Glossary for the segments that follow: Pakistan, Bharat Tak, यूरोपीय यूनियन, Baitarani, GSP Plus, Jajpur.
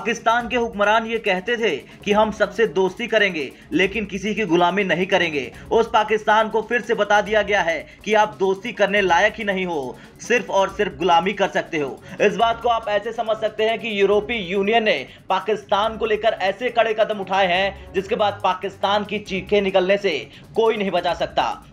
पाकिस्तान के हुक्मरान ये कहते थे कि हम सबसे दोस्ती करेंगे लेकिन किसी की गुलामी नहीं करेंगे। उस पाकिस्तान को फिर से बता दिया गया है कि आप दोस्ती करने लायक ही नहीं हो, सिर्फ और सिर्फ गुलामी कर सकते हो। इस बात को आप ऐसे समझ सकते हैं कि यूरोपीय यूनियन ने पाकिस्तान को लेकर ऐसे कड़े कदम उठाए हैं जिसके बाद पाकिस्तान की चीखें निकलने से कोई नहीं बचा सकता।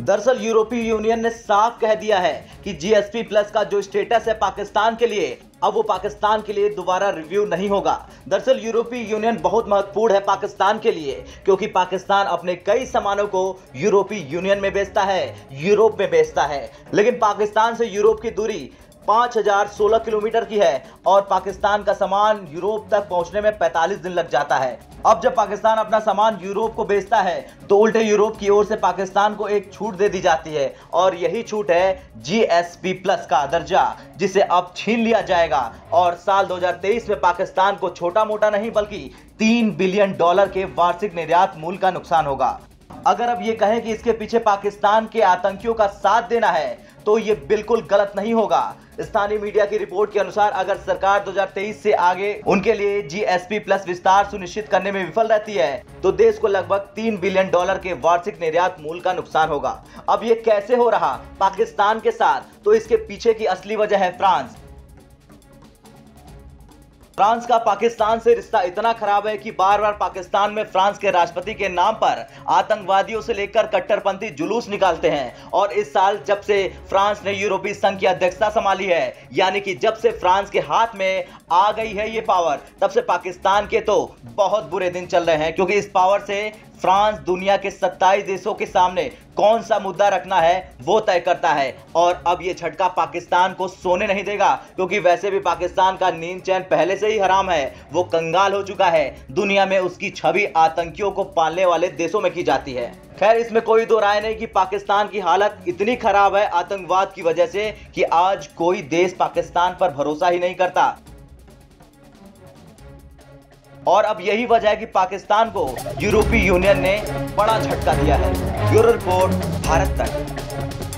दरअसल यूरोपीय यूनियन ने साफ कह दिया है कि जीएसपी प्लस का जो स्टेटस है पाकिस्तान के लिए, अब वो पाकिस्तान के लिए दोबारा रिव्यू नहीं होगा। दरअसल यूरोपीय यूनियन बहुत महत्वपूर्ण है पाकिस्तान के लिए, क्योंकि पाकिस्तान अपने कई सामानों को यूरोपीय यूनियन में बेचता है, यूरोप में बेचता है। लेकिन पाकिस्तान से यूरोप की दूरी 5016 किलोमीटर की है और पाकिस्तान का सामान यूरोप तक पहुंचने में 45 दिन लग जाता है। अब जब पाकिस्तान अपना सामान यूरोप को बेचता है तो उल्टे यूरोप की ओर से पाकिस्तान को एक छूट दे दी जाती है और यही छूट है जीएसपी प्लस का दर्जा, जिसे अब छीन लिया जाएगा और साल 2023 में पाकिस्तान को छोटा मोटा नहीं बल्कि $3 बिलियन के वार्षिक निर्यात मूल्य का नुकसान होगा। अगर अब ये कहें कि इसके पीछे पाकिस्तान के आतंकियों का साथ देना है तो ये बिल्कुल गलत नहीं होगा। स्थानीय मीडिया की रिपोर्ट के अनुसार अगर सरकार 2023 से आगे उनके लिए जीएसपी प्लस विस्तार सुनिश्चित करने में विफल रहती है तो देश को लगभग $3 बिलियन के वार्षिक निर्यात मूल्य का नुकसान होगा। अब ये कैसे हो रहा पाकिस्तान के साथ, तो इसके पीछे की असली वजह है फ्रांस। फ्रांस का पाकिस्तान से रिश्ता इतना खराब है कि बार बार पाकिस्तान में फ्रांस के राष्ट्रपति के नाम पर आतंकवादियों से लेकर कट्टरपंथी जुलूस निकालते हैं। और इस साल जब से फ्रांस ने यूरोपीय संघ की अध्यक्षता संभाली है, यानी कि जब से फ्रांस के हाथ में आ गई है ये पावर, तब से पाकिस्तान के तो बहुत बुरे दिन चल रहे हैं, क्योंकि इस पावर से फ्रांस दुनिया के 27 देशों के सामने कौन सा मुद्दा रखना है वो तय करता है। और अब ये झटका पाकिस्तान को सोने नहीं देगा, क्योंकि वैसे भी पाकिस्तान का नींद चैन पहले से ही हराम है, वो कंगाल हो चुका है। दुनिया में उसकी छवि आतंकियों को पालने वाले देशों में की जाती है। खैर, इसमें कोई दो राय नहीं कि पाकिस्तान की हालत इतनी खराब है आतंकवाद की वजह से कि आज कोई देश पाकिस्तान पर भरोसा ही नहीं करता। और अब यही वजह है कि पाकिस्तान को यूरोपीय यूनियन ने बड़ा झटका दिया है। ब्यूरो रिपोर्ट, भारत तक।